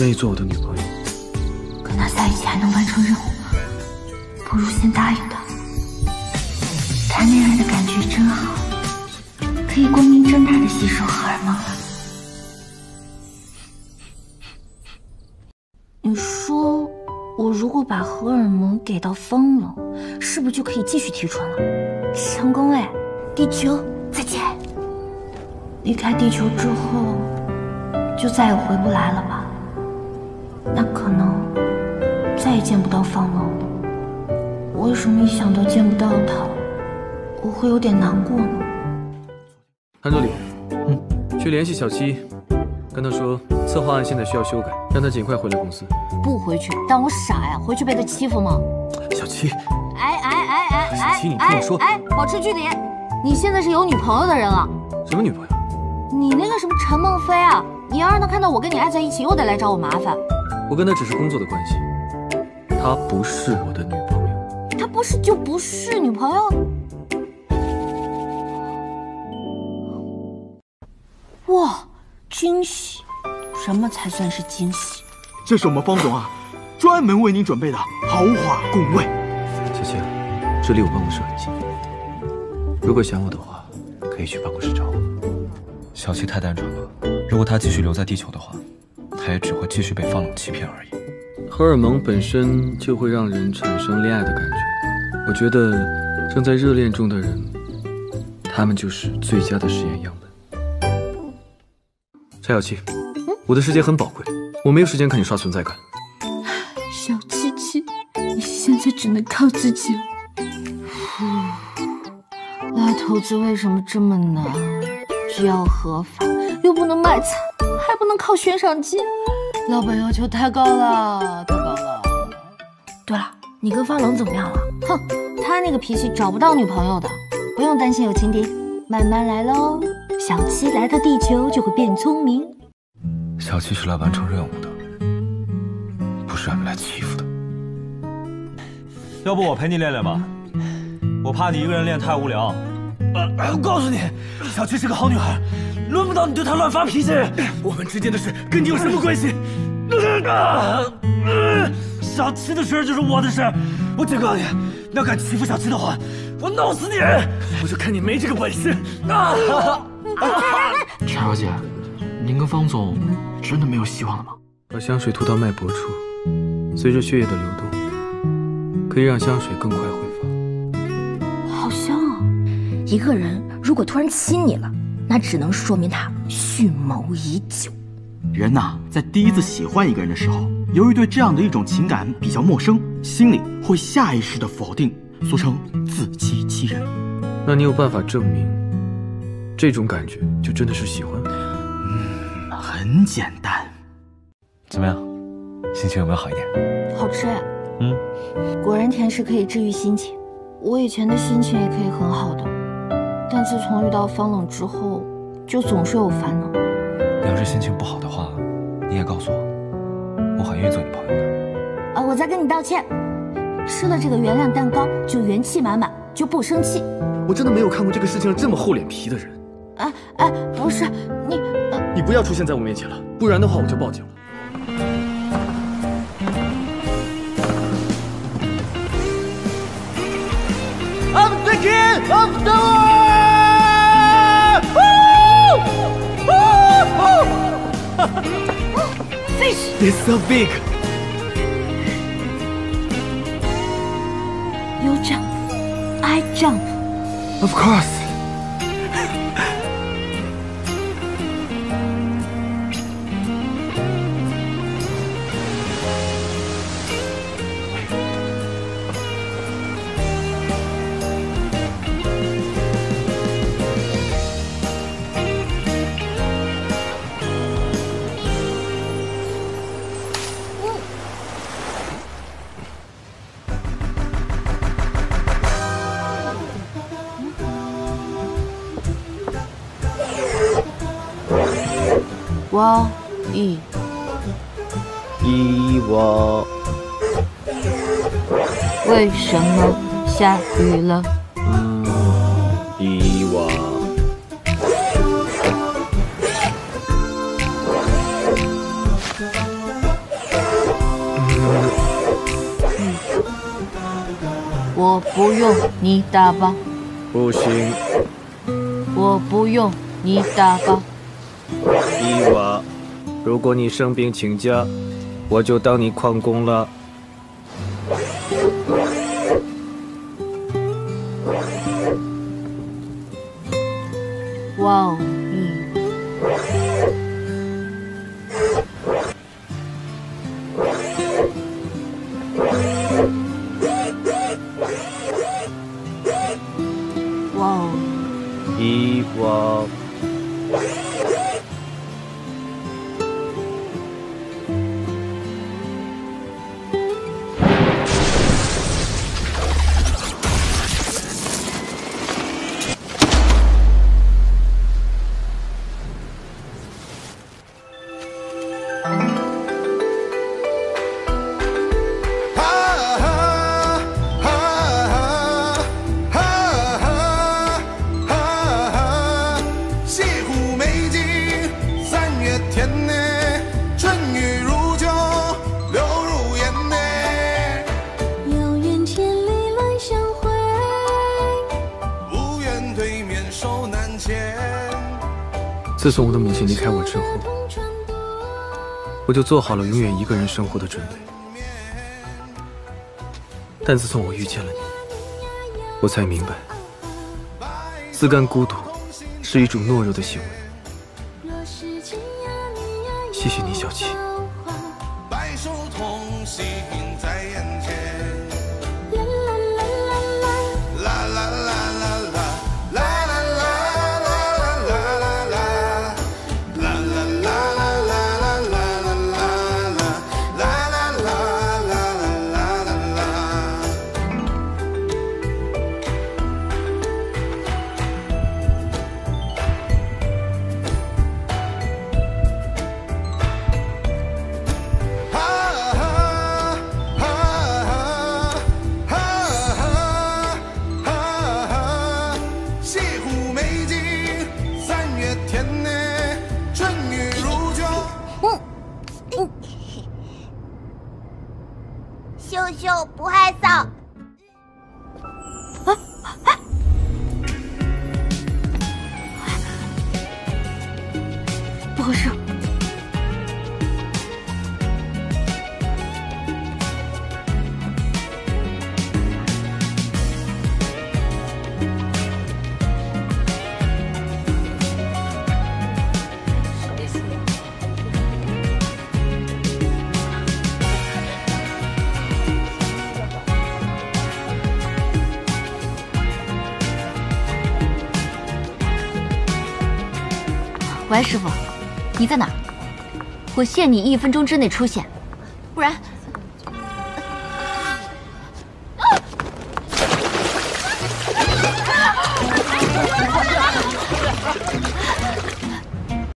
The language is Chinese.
愿意做我的女朋友。跟他在一起还能完成任务吗？不如先答应他。谈恋爱的感觉真好，可以光明正大的吸收荷尔蒙了。你说，我如果把荷尔蒙给到疯了，是不是就可以继续提纯了？成功哎！地球再见。离开地球之后，就再也回不来了吧？ 那可能再也见不到方龙了。为什么一想到见不到他，我会有点难过呢？韩助理，去联系小七，跟他说策划案现在需要修改，让他尽快回来公司。不回去，当我傻呀？回去被他欺负吗？小七，小七，你听我说，保持距离。你现在是有女朋友的人了？什么女朋友？你那个什么陈梦飞啊，你要让他看到我跟你爱在一起，又得来找我麻烦。 我跟她只是工作的关系，她不是我的女朋友。她不是就不是女朋友？哇，惊喜！什么才算是惊喜？这是我们方总啊，专门为您准备的豪华供位。小七，这离我办公室很近，如果想我的话，可以去办公室找我。小七太单纯了，如果她继续留在地球的话。 他也只会继续被方冷欺骗而已。荷尔蒙本身就会让人产生恋爱的感觉，我觉得正在热恋中的人，他们就是最佳的实验样本。柴小七，我的时间很宝贵，我没有时间看你刷存在感。小七七，你现在只能靠自己了。拉投资为什么这么难？只要合法，又不能卖惨。 还不能靠悬赏金，老板要求太高了，太高了。对了，你跟方龙怎么样了？哼，他那个脾气找不到女朋友的，不用担心有情敌，慢慢来喽。小七来到地球就会变聪明。小七是来完成任务的，不是让你来欺负的。要不我陪你练练吧，我怕你一个人练太无聊。我告诉你，小七是个好女孩。 轮不到你对他乱发脾气，我们之间的事跟你有什么关系？小七的事就是我的事，我警告你，你要敢欺负小七的话，我弄死你！我就看你没这个本事！陈小姐，您跟方总真的没有希望了吗？把香水涂到脉搏处，随着血液的流动，可以让香水更快挥发。好香啊！一个人如果突然亲你了。 那只能说明他蓄谋已久。人呐，在第一次喜欢一个人的时候，由于对这样的一种情感比较陌生，心里会下意识的否定，俗称自欺欺人。那你有办法证明，这种感觉就真的是喜欢？很简单。怎么样，心情有没有好一点？好吃。果然甜食可以治愈心情。我以前的心情也可以很好的。 但自从遇到方冷之后，就总是有烦恼。你要是心情不好的话，你也告诉我，我很愿意做你朋友的。我在跟你道歉。吃了这个原谅蛋糕，就元气满满，就不生气。我真的没有看过这个世界上这么厚脸皮的人。不是你，你不要出现在我面前了，不然的话我就报警了。 I'm the king of the world! Woo! Woo! Fish! It's so big! You jump, I jump. Of course. 哇！哇！为什么下雨了？哇！我不用，你打吧。不行。我不用，你打吧。伊娃，如果你生病请假，我就当你旷工了。 哇哦，哇哦，伊娃，自从我的母亲离开我之后，我就做好了永远一个人生活的准备。但自从我遇见了你，我才明白，自甘孤独是一种懦弱的行为。谢谢你，小七。 喂，师傅，你在哪？我限你1分钟之内出现，不然